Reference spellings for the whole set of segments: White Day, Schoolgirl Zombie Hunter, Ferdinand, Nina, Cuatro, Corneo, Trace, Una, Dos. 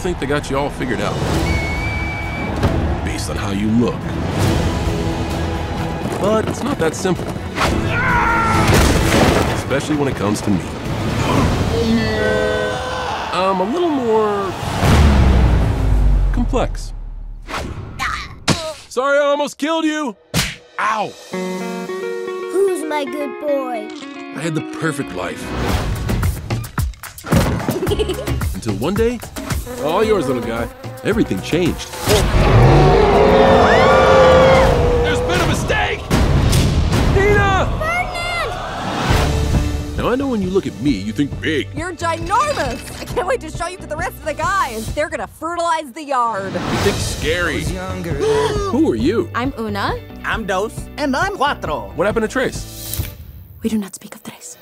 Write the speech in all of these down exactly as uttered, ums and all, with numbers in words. think they got you all figured out. Based on how you look. But it's not that simple. Especially when it comes to me. I'm a little more... complex. Sorry I almost killed you! Ow! Who's my good boy? I had the perfect life. Until one day, all yours, little guy. Everything changed. There's been a mistake! Nina! Ferdinand! Now I know when you look at me, you think big. You're ginormous! I can't wait to show you to the rest of the guys. They're gonna fertilize the yard. You think scary. Who are you? I'm Una. I'm Dos. And I'm Cuatro. What happened to Trace? We do not speak of Trace.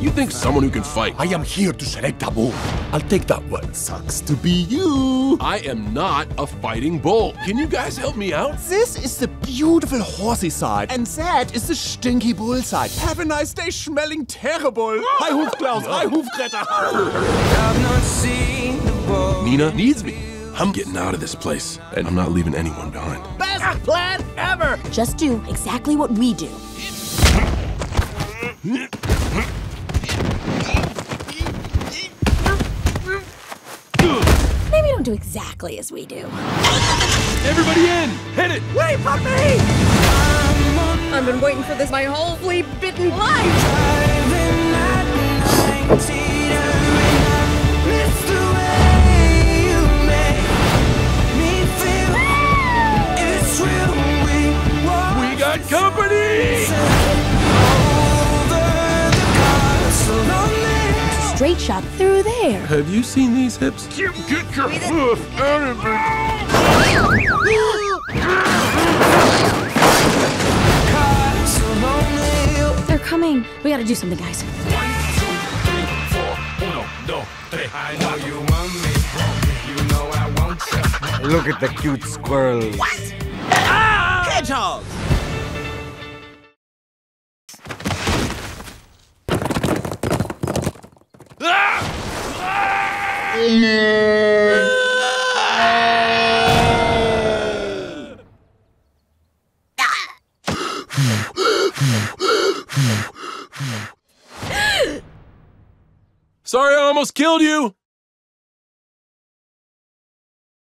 You think someone who can fight? I am here to select a bull. I'll take that one. Sucks to be you. I am not a fighting bull. Can you guys help me out? This is the beautiful horsey side, and that is the stinky bull side. Have a nice day smelling terrible. I hoof Klaus, I hoof Greta. I've not seen the bull. Nina needs me. I'm getting out of this place, and I'm not leaving anyone behind. Best plan ever. Just do exactly what we do. Maybe don't do exactly as we do. Everybody in! Hit it! Wait for me! I've been waiting for this my whole flea bitten life! We got company! Straight shot through there. Have you seen these hips? You get your hoof out of me! They're coming. We gotta do something, guys. One, two, three, four. Uno, dos, tres. I know you want me. You know I want you. Look at the cute squirrels. What? Ah! Hedgehogs! Sorry, I almost killed you!